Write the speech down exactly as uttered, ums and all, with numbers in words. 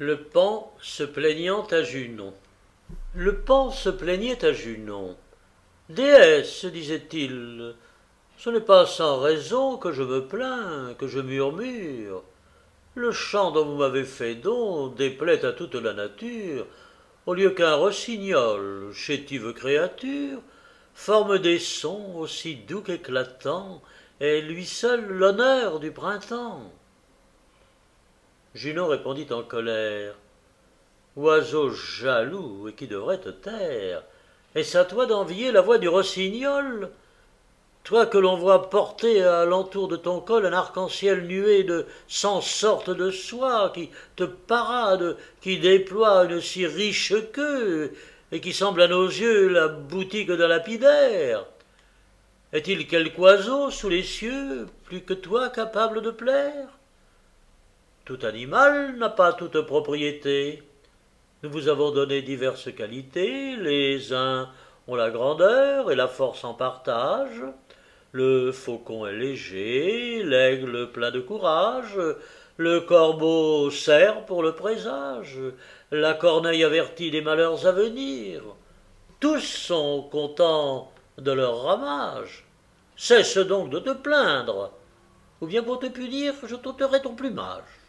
Le Paon se plaignant à Junon. Le Paon se plaignait à Junon. « Déesse, disait-il, ce n'est pas sans raison que je me plains, que je murmure. Le chant dont vous m'avez fait don déplaît à toute la nature, au lieu qu'un rossignol, chétive créature, forme des sons aussi doux qu'éclatants, et lui seul l'honneur du printemps. » Junon répondit en colère, « Oiseau jaloux et qui devrait te taire, est-ce à toi d'envier la voix du rossignol? Toi que l'on voit porter à l'entour de ton col un arc-en-ciel nué de cent sortes de soies, qui te parade, qui déploie une si riche queue, et qui semble à nos yeux la boutique d'un lapidaire. Est-il quelque oiseau sous les cieux, plus que toi capable de plaire? Tout animal n'a pas toute propriété. Nous vous avons donné diverses qualités, les uns ont la grandeur et la force en partage, le faucon est léger, l'aigle plein de courage, le corbeau sert pour le présage, la corneille avertit des malheurs à venir, tous sont contents de leur ramage. Cesse donc de te plaindre, ou bien pour te punir, je t'ôterai ton plumage.